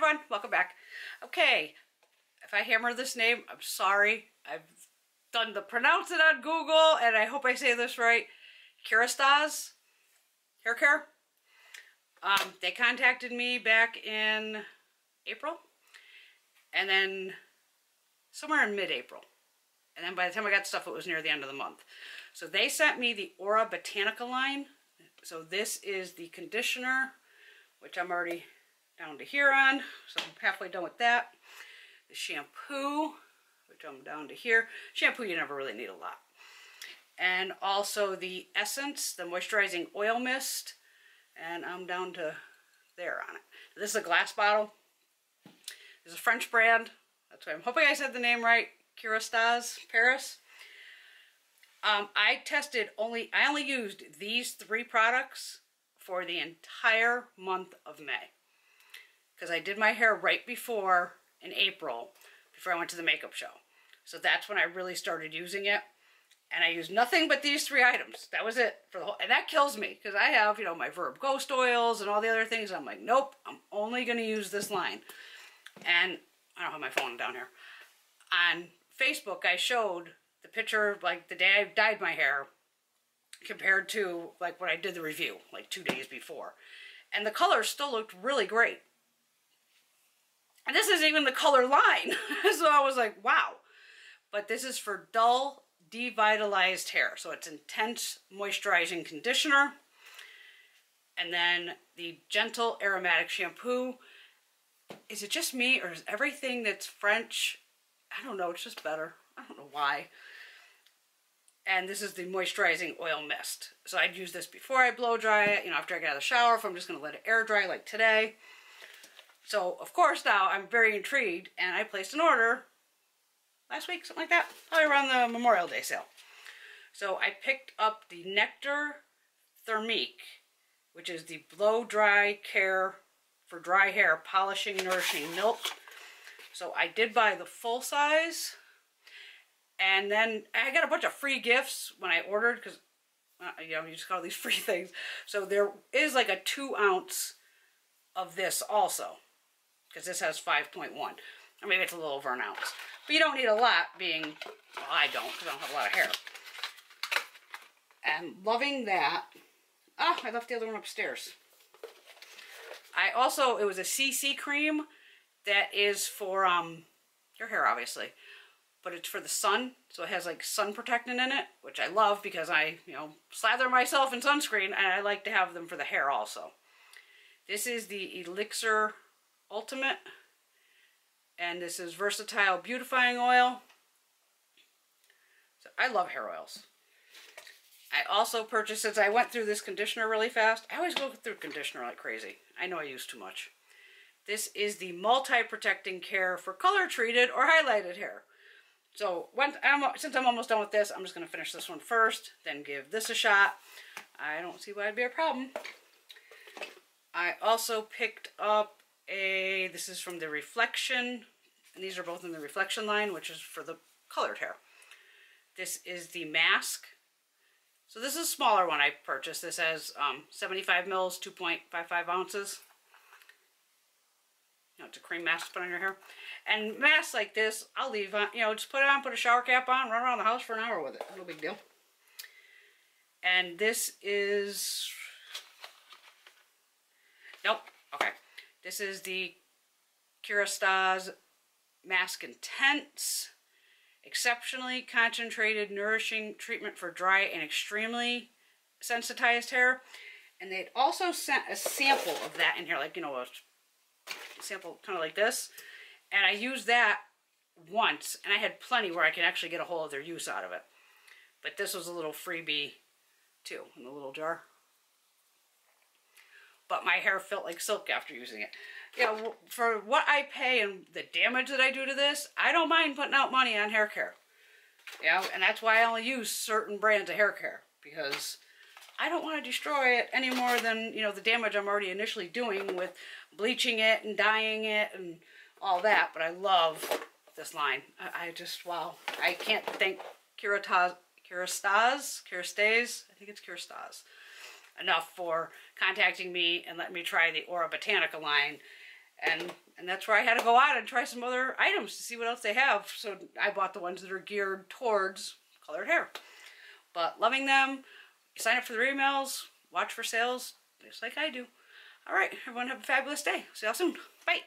everyone, welcome back. Okay, if I hammer this name, I'm sorry. I've done the pronounce it on Google, and I hope I say this right. Kerastase Hair Care. They contacted me back in April, and then somewhere in mid-April. And then by the time I got stuff, it was near the end of the month. So they sent me the Aura Botanica line. So this is the conditioner, which I'm already down to here on. So I'm halfway done with that. The shampoo, which I'm down to here. Shampoo, you never really need a lot. And also the essence, the moisturizing oil mist. And I'm down to there on it. This is a glass bottle. This is a French brand. That's why I'm hoping I said the name right. Kerastase Paris. I tested I only used these three products for the entire month of May, because I did my hair right before in April, before I went to the makeup show. So that's when I really started using it, and I used nothing but these three items. That was it for the whole. And that kills me, because I have, you know, my Verb ghost oils and all the other things. I'm like, nope, I'm only going to use this line. And I don't have my phone down here. On Facebook, I showed the picture of, like, the day I dyed my hair compared to, like, when I did the review, like, 2 days before. And the color still looked really great. And this isn't even the color line. So I was like, wow. But this is for dull, devitalized hair. So it's intense moisturizing conditioner. And then the gentle aromatic shampoo. Is it just me, or is everything that's French? I don't know, it's just better. I don't know why. And this is the moisturizing oil mist. So I'd use this before I blow dry it, you know, after I get out of the shower, if I'm just going to let it air dry like today. So, of course, now I'm very intrigued, and I placed an order last week, something like that, probably around the Memorial Day sale. So I picked up the Nectar Thermique, which is the blow dry care for dry hair, polishing, nourishing milk. So I did buy the full size, and then I got a bunch of free gifts when I ordered, because, you know, you just got all these free things. So there is like a 2 ounce of this also, because this has 5.1, or maybe it's a little over an ounce. But you don't need a lot, being, well, I don't, because I don't have a lot of hair. And loving that. Oh, I left the other one upstairs. I also, it was a CC cream. That is for your hair, obviously, but it's for the sun, so it has like sun protectant in it, which I love, because I, you know, slather myself in sunscreen, and I like to have them for the hair also. This is the Elixir Ultimate, and this is Versatile Beautifying Oil. So I love hair oils. I also purchased, since I went through this conditioner really fast, I always go through conditioner like crazy. I know I use too much. This is the multi-protecting care for color-treated or highlighted hair. So since I'm almost done with this, I'm just going to finish this one first, then give this a shot. I don't see why it'd be a problem. I also picked up this is from the Reflection, and these are both in the Reflection line, which is for the colored hair. This is the mask. So this is a smaller one I purchased. This has 75 mils, 2.55 ounces. You know, it's a cream mask to put on your hair. And masks like this, I'll leave on, you know, just put it on, put a shower cap on, run around the house for an hour with it. No big deal. And this is, nope, okay. This is the Kerastase Mask Intense, exceptionally concentrated nourishing treatment for dry and extremely sensitized hair. And they'd also sent a sample of that in here, like, you know, a sample kind of like this, and I used that once, and I had plenty where I could actually get a whole other use out of it. But this was a little freebie too, in the little jar. But my hair felt like silk after using it. You know, for what I pay and the damage that I do to this, I don't mind putting out money on hair care. You know, and that's why I only use certain brands of hair care, because I don't want to destroy it any more than, you know, the damage I'm already initially doing with bleaching it and dyeing it and all that. But I love this line. I just, wow. I can't thank Kerastase, I think it's Kerastase, enough for contacting me and letting me try the Aura Botanica line. And And that's where I had to go out and try some other items to see what else they have. So I bought the ones that are geared towards colored hair. But loving them. Sign up for their emails. Watch for sales, just like I do. All right, everyone have a fabulous day. See y'all soon. Bye.